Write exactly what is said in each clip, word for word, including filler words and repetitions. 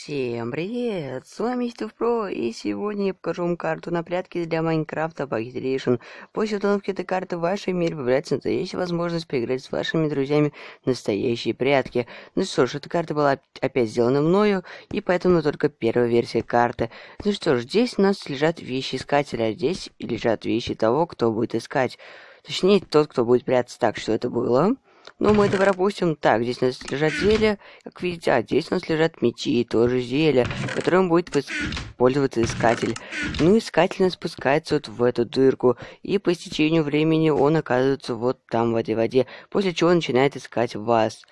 Всем привет! С вами Стив Про, и сегодня я покажу вам карту на прятки для Майнкрафта Багетришн. После установки этой карты в вашем мире появляется настоящая возможность поиграть с вашими друзьями в настоящие прятки. Ну что ж, эта карта была опять сделана мною, и поэтому только первая версия карты. Ну что ж, здесь у нас лежат вещи искателя, а здесь лежат вещи того, кто будет искать. Точнее, тот, кто будет прятаться. Так, что это было? Но мы это пропустим. Так, здесь у нас лежат зелья, как видите, а здесь у нас лежат мечи, тоже зелья, которым будет пользоваться искатель. Ну, искатель нас спускается вот в эту дырку, и по истечению времени он оказывается вот там, в этой воде, после чего он начинает искать вас.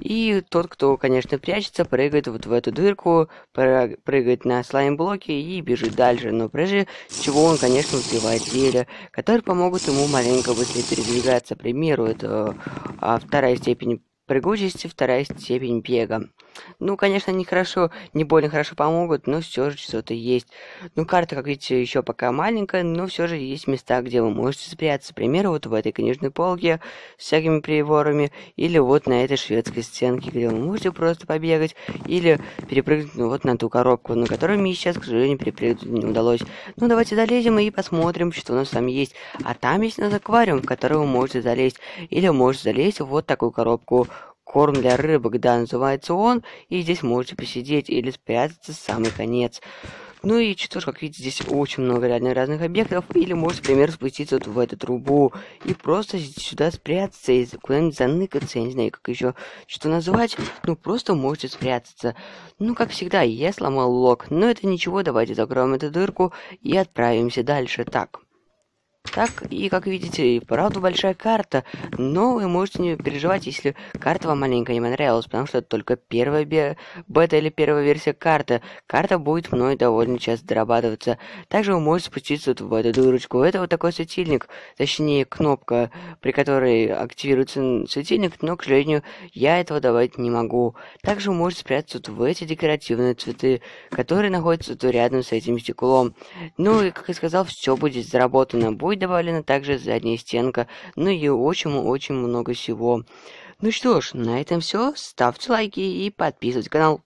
И тот, кто, конечно, прячется, прыгает вот в эту дырку, прыгает на слайм-блоки и бежит дальше. Но прежде чего он, конечно, взрывает зелья, которые помогут ему маленько быстрее передвигаться. К примеру, это а, вторая степень прыгучести, вторая степень бега. Ну, конечно, они хорошо, не больно хорошо помогут, но все же что-то есть. Ну, карта, как видите, еще пока маленькая, но все же есть места, где вы можете спрятаться. К примеру, вот в этой книжной полке с всякими приборами, или вот на этой шведской стенке, где вы можете просто побегать, или перепрыгнуть ну, вот на ту коробку, на которую мне сейчас, к сожалению, перепрыгнуть не удалось. Ну, давайте залезем и посмотрим, что у нас там есть. А там есть у нас аквариум, в который вы можете залезть, или можете залезть в вот такую коробку. Корм для рыбок, да, называется он, и здесь можете посидеть или спрятаться в самый конец. Ну и что ж, как видите, здесь очень много реально разных объектов, или можете, например, спуститься вот в эту трубу и просто сюда спрятаться и куда-нибудь заныкаться, я не знаю, как еще что назвать, ну просто можете спрятаться. Ну, как всегда, я сломал лог, но это ничего, давайте закроем эту дырку и отправимся дальше, так. Так, и как видите, и правда большая карта, но вы можете не переживать, если карта вам маленько не понравилась, потому что это только первая бе бета или первая версия карты. Карта будет мной довольно часто дорабатываться. Также вы можете спуститься вот в эту дырочку. Это вот такой светильник, точнее кнопка, при которой активируется светильник, но, к сожалению, я этого давать не могу. Также вы можете спрятаться вот в эти декоративные цветы, которые находятся вот рядом с этим стеклом. Ну и, как я сказал, все будет заработано. Будет добавлена также задняя стенка, ну и очень-очень много всего. Ну что ж, на этом все. Ставьте лайки и подписывайтесь на канал.